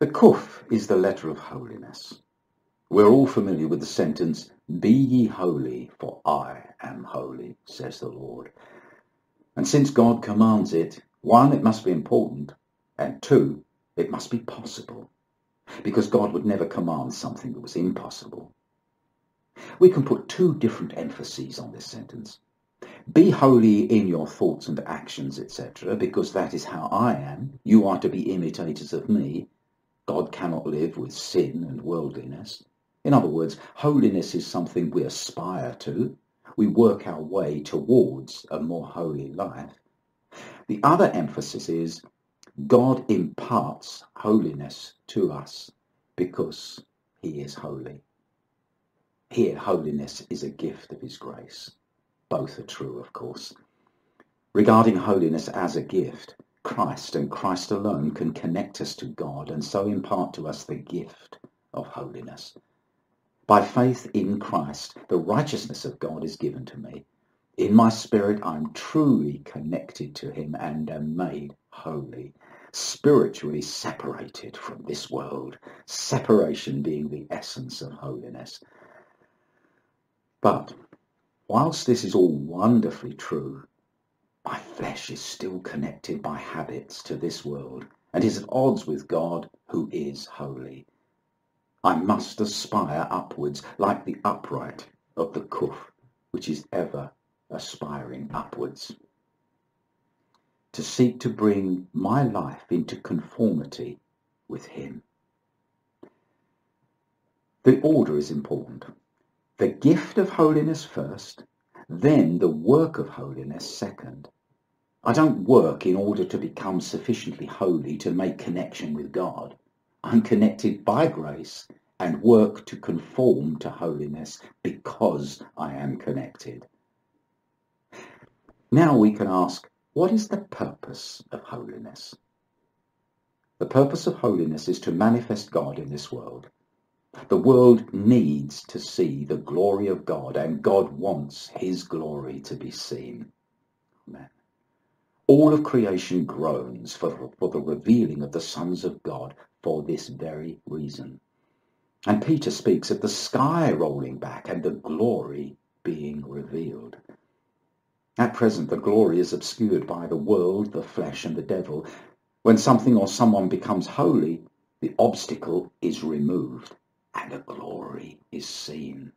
The Kuf is the letter of holiness. We're all familiar with the sentence, "Be ye holy, for I am holy, says the Lord." And since God commands it, one, it must be important, and two, it must be possible, because God would never command something that was impossible. We can put two different emphases on this sentence. Be holy in your thoughts and actions, etc., because that is how I am. You are to be imitators of me. God cannot live with sin and worldliness. In other words, holiness is something we aspire to. We work our way towards a more holy life. The other emphasis is God imparts holiness to us because he is holy. Here, holiness is a gift of his grace. Both are true, of course. Regarding holiness as a gift, Christ and Christ alone can connect us to God and so impart to us the gift of holiness. By faith in Christ, the righteousness of God is given to me. In my spirit, I'm truly connected to him and am made holy, spiritually separated from this world, separation being the essence of holiness. But whilst this is all wonderfully true, my flesh is still connected by habits to this world and is at odds with God who is holy. I must aspire upwards like the upright of the Kuf, which is ever aspiring upwards. To seek to bring my life into conformity with him. The order is important. The gift of holiness first, then the work of holiness second. I don't work in order to become sufficiently holy to make connection with God. I'm connected by grace and work to conform to holiness because I am connected. Now we can ask, what is the purpose of holiness? The purpose of holiness is to manifest God in this world. The world needs to see the glory of God, and God wants his glory to be seen. Amen. All of creation groans for the revealing of the sons of God for this very reason. And Peter speaks of the sky rolling back and the glory being revealed. At present, the glory is obscured by the world, the flesh, and the devil. When something or someone becomes holy, the obstacle is removed and the glory is seen.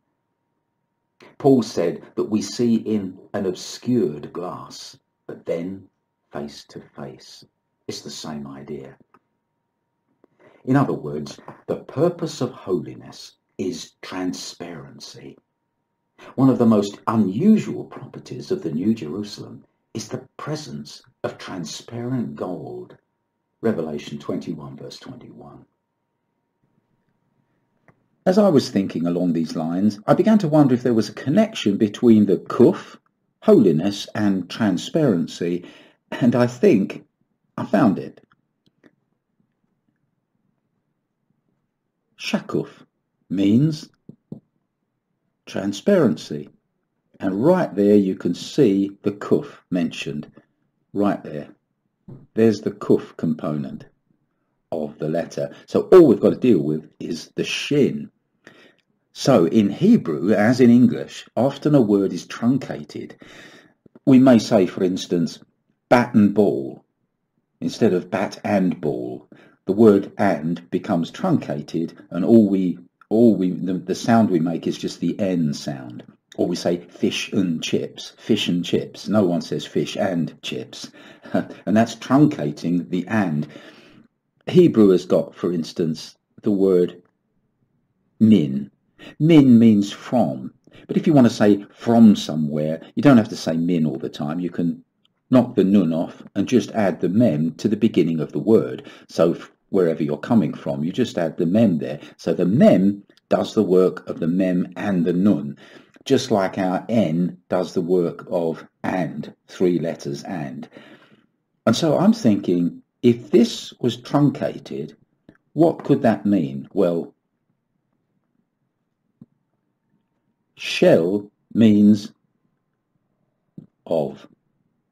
Paul said that we see in an obscured glass, but then face to face. It's the same idea. In other words, the purpose of holiness is transparency. One of the most unusual properties of the New Jerusalem is the presence of transparent gold. Revelation 21, verse 21. As I was thinking along these lines, I began to wonder if there was a connection between the Kuf, holiness, and transparency, and I think I found it. Shakuf means transparency, and right there you can see the Kuf mentioned, right there. There's the Kuf component of the letter. So all we've got to deal with is the shin. So in Hebrew, as in English, often a word is truncated. We may say, for instance, bat and ball. Instead of bat and ball, the word and becomes truncated, and the sound we make is just the N sound. Or we say fish and chips, fish and chips. No one says fish and chips. And that's truncating the and. Hebrew has got, for instance, the word min. Min means from. But if you want to say from somewhere, you don't have to say min all the time. You can knock the nun off and just add the mem to the beginning of the word. So wherever you're coming from, you just add the mem there. So the mem does the work of the mem and the nun. Just like our N does the work of and, three letters and. And so I'm thinking, if this was truncated, what could that mean? Well, shell means of.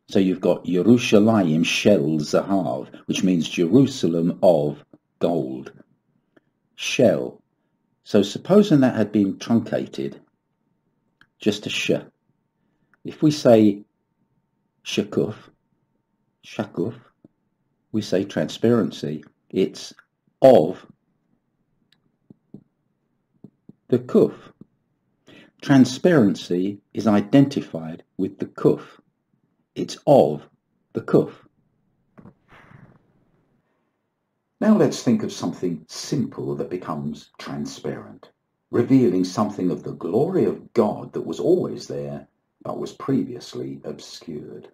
So you've got Yerushalayim Shel Zahav, which means Jerusalem of gold. Shell. So supposing that had been truncated, just a sh. If we say Shakuf, we say transparency. It's of the kuf. Transparency is identified with the kuf. It's of the kuf. Now let's think of something simple that becomes transparent, revealing something of the glory of God that was always there but was previously obscured.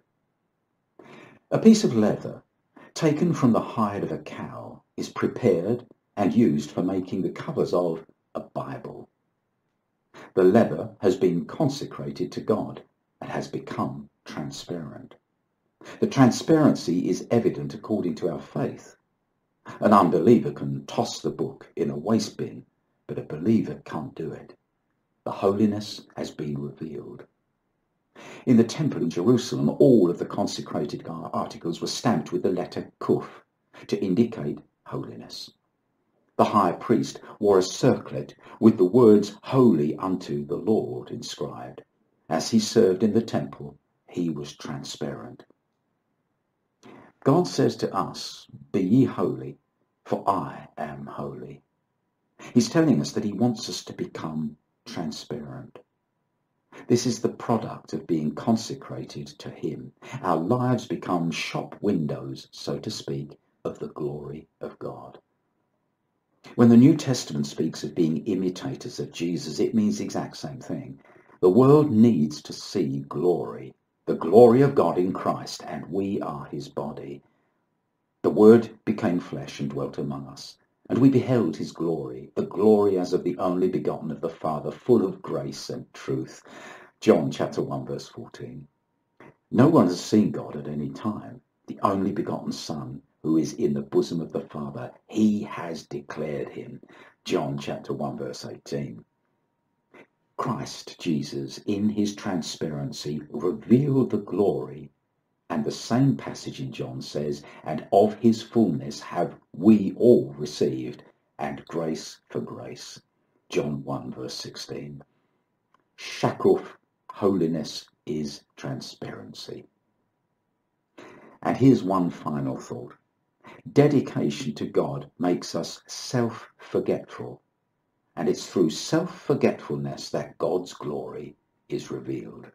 A piece of leather taken from the hide of a cow is prepared and used for making the covers of a Bible. The leather has been consecrated to God and has become transparent. The transparency is evident according to our faith. An unbeliever can toss the book in a waste bin, but a believer can't do it. The holiness has been revealed. In the temple in Jerusalem, all of the consecrated articles were stamped with the letter Kuf to indicate holiness. The high priest wore a circlet with the words "Holy unto the Lord" inscribed. As he served in the temple, he was transparent. God says to us, "Be ye holy, for I am holy." He's telling us that he wants us to become transparent. This is the product of being consecrated to him. Our lives become shop windows, so to speak, of the glory of God. When the New Testament speaks of being imitators of Jesus, it means the exact same thing. The world needs to see glory, the glory of God in Christ, and we are his body. The Word became flesh and dwelt among us, and we beheld his glory, the glory as of the only begotten of the Father, full of grace and truth. John chapter 1, verse 14. No one has seen God at any time. The only begotten Son, who is in the bosom of the Father, he has declared him. John chapter 1 verse 18. Christ Jesus, in his transparency, revealed the glory, and the same passage in John says, "And of his fullness have we all received, and grace for grace." John 1 verse 16. Shakuf, holiness, is transparency. And here's one final thought. Dedication to God makes us self-forgetful, and it's through self-forgetfulness that God's glory is revealed.